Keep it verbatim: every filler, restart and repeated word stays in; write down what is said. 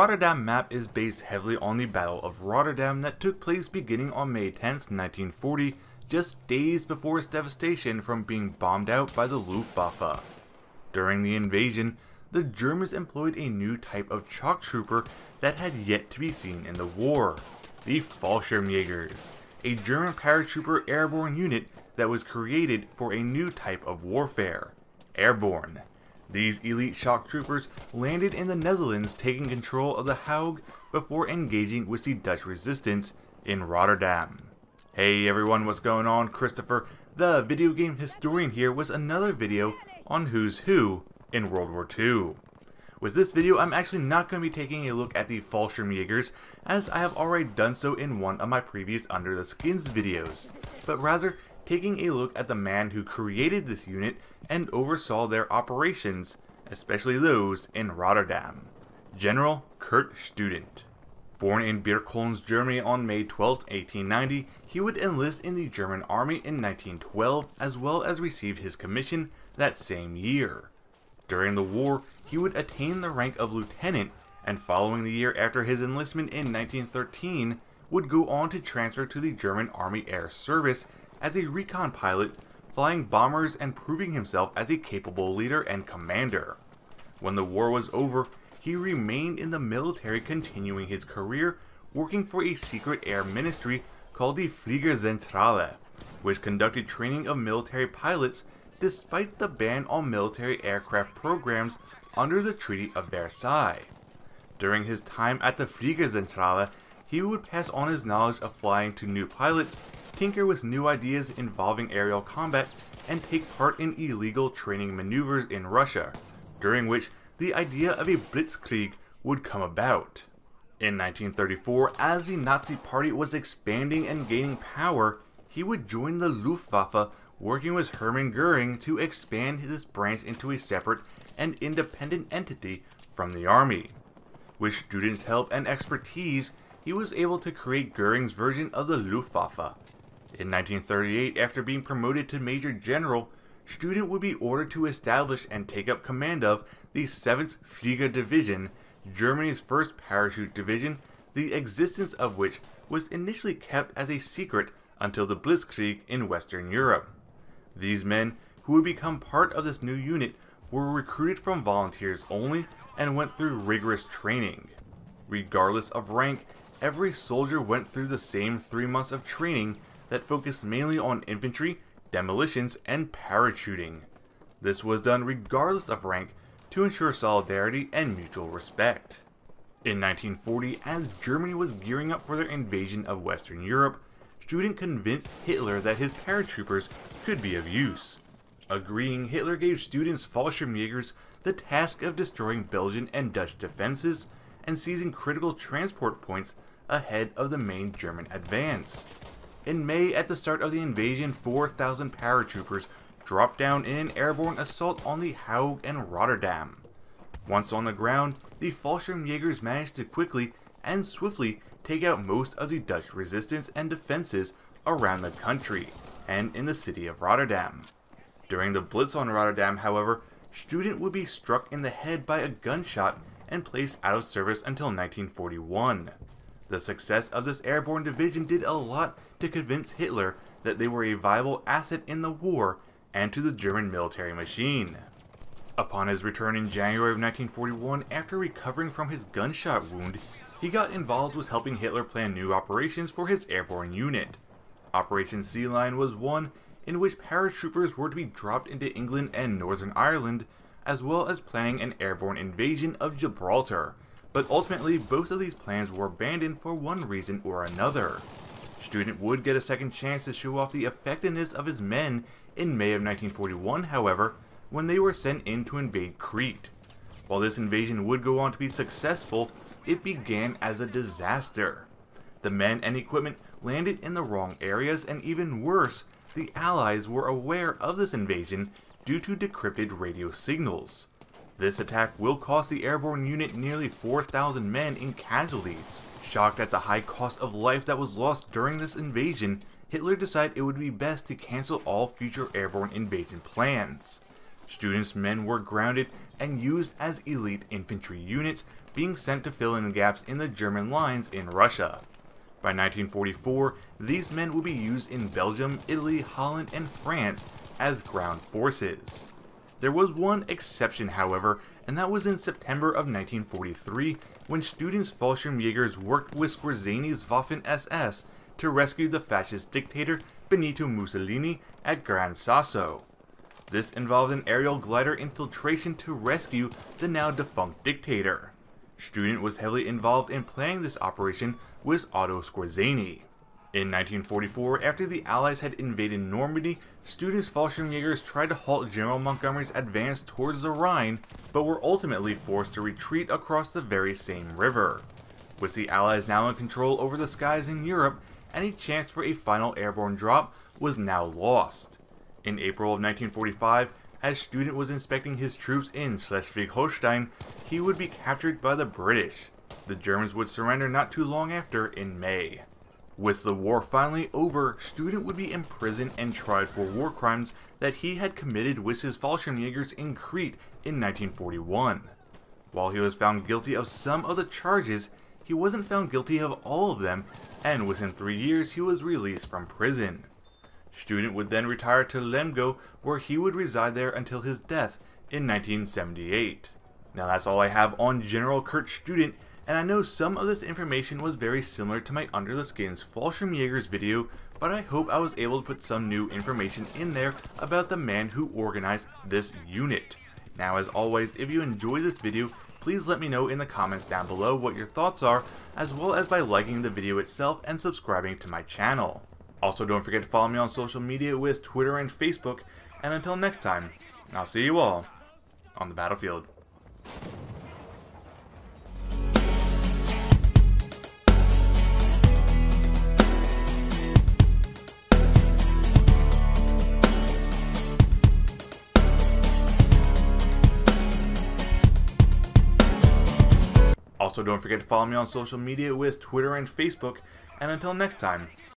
Rotterdam map is based heavily on the Battle of Rotterdam that took place beginning on May tenth, nineteen forty, just days before its devastation from being bombed out by the Luftwaffe. During the invasion, the Germans employed a new type of chalk trooper that had yet to be seen in the war, the Fallschirmjägers, a German paratrooper airborne unit that was created for a new type of warfare, airborne. These elite shock troopers landed in the Netherlands, taking control of the Hague before engaging with the Dutch resistance in Rotterdam. Hey everyone, what's going on? Christopher, the video game historian here with another video on who's who in World War Two. With this video, I'm actually not going to be taking a look at the Fallschirmjägers, as I have already done so in one of my previous Under the Skins videos, but rather taking a look at the man who created this unit and oversaw their operations, especially those in Rotterdam, General Kurt Student. Born in Birkenfeld, Germany on May twelfth, eighteen ninety, he would enlist in the German army in nineteen twelve, as well as receive his commission that same year. During the war, he would attain the rank of lieutenant, and following the year after his enlistment in nineteen thirteen, would go on to transfer to the German Army Air Service as a recon pilot, flying bombers and proving himself as a capable leader and commander. When the war was over, he remained in the military, continuing his career, working for a secret air ministry called the Fliegerzentrale, which conducted training of military pilots despite the ban on military aircraft programs under the Treaty of Versailles. During his time at the Fliegerzentrale, he would pass on his knowledge of flying to new pilots, tinker with new ideas involving aerial combat, and take part in illegal training maneuvers in Russia, during which the idea of a Blitzkrieg would come about. In nineteen thirty-four, as the Nazi Party was expanding and gaining power, he would join the Luftwaffe, working with Hermann Göring to expand this branch into a separate and independent entity from the army. With Student's help and expertise, he was able to create Göring's version of the Luftwaffe. In nineteen thirty-eight, after being promoted to Major General, Student would be ordered to establish and take up command of the seventh Flieger Division, Germany's first parachute division, the existence of which was initially kept as a secret until the Blitzkrieg in Western Europe. These men, who would become part of this new unit, were recruited from volunteers only and went through rigorous training. Regardless of rank, every soldier went through the same three months of training that focused mainly on infantry, demolitions, and parachuting. This was done regardless of rank to ensure solidarity and mutual respect. In nineteen forty, as Germany was gearing up for their invasion of Western Europe, Student convinced Hitler that his paratroopers could be of use. Agreeing, Hitler gave Student's Fallschirmjägers the task of destroying Belgian and Dutch defenses and seizing critical transport points ahead of the main German advance. In May, at the start of the invasion, four thousand paratroopers dropped down in an airborne assault on the Hague and Rotterdam. Once on the ground, the Fallschirmjägers managed to quickly and swiftly take out most of the Dutch resistance and defenses around the country and in the city of Rotterdam. During the Blitz on Rotterdam, however, Student would be struck in the head by a gunshot and placed out of service until nineteen forty-one. The success of this airborne division did a lot to convince Hitler that they were a viable asset in the war and to the German military machine. Upon his return in January of nineteen forty-one, after recovering from his gunshot wound, he got involved with helping Hitler plan new operations for his airborne unit. Operation Sea Lion was one in which paratroopers were to be dropped into England and Northern Ireland, as well as planning an airborne invasion of Gibraltar, but ultimately both of these plans were abandoned for one reason or another. Student would get a second chance to show off the effectiveness of his men in May of nineteen forty-one, however, when they were sent in to invade Crete. While this invasion would go on to be successful, it began as a disaster. The men and equipment landed in the wrong areas, and even worse, the Allies were aware of this invasion due to decrypted radio signals. This attack will cost the airborne unit nearly four thousand men in casualties. Shocked at the high cost of life that was lost during this invasion, Hitler decided it would be best to cancel all future airborne invasion plans. Student's men were grounded and used as elite infantry units being sent to fill in the gaps in the German lines in Russia. By nineteen forty-four, these men will be used in Belgium, Italy, Holland, and France as ground forces. There was one exception, however, and that was in September of nineteen forty-three, when Student's Fallschirmjägers worked with Skorzeny's Waffen S S to rescue the fascist dictator Benito Mussolini at Gran Sasso. This involved an aerial glider infiltration to rescue the now defunct dictator. Student was heavily involved in planning this operation with Otto Skorzeny. In nineteen forty-four, after the Allies had invaded Normandy, Student's Fallschirmjägers tried to halt General Montgomery's advance towards the Rhine, but were ultimately forced to retreat across the very same river. With the Allies now in control over the skies in Europe, any chance for a final airborne drop was now lost. In April of nineteen forty-five, as Student was inspecting his troops in Schleswig-Holstein, he would be captured by the British. The Germans would surrender not too long after in May. With the war finally over, Student would be imprisoned and tried for war crimes that he had committed with his Fallschirmjägers in Crete in nineteen forty-one. While he was found guilty of some of the charges, he wasn't found guilty of all of them, and within three years he was released from prison. Student would then retire to Lemgo, where he would reside there until his death in nineteen seventy-eight. Now that's all I have on General Kurt Student, and I know some of this information was very similar to my Under the Skin's Fallschirmjägers video, but I hope I was able to put some new information in there about the man who organized this unit. Now as always, if you enjoy this video, please let me know in the comments down below what your thoughts are, as well as by liking the video itself and subscribing to my channel. Also, don't forget to follow me on social media with Twitter and Facebook, and until next time, I'll see you all on the battlefield. Also, don't forget to follow me on social media with Twitter and Facebook, and until next time,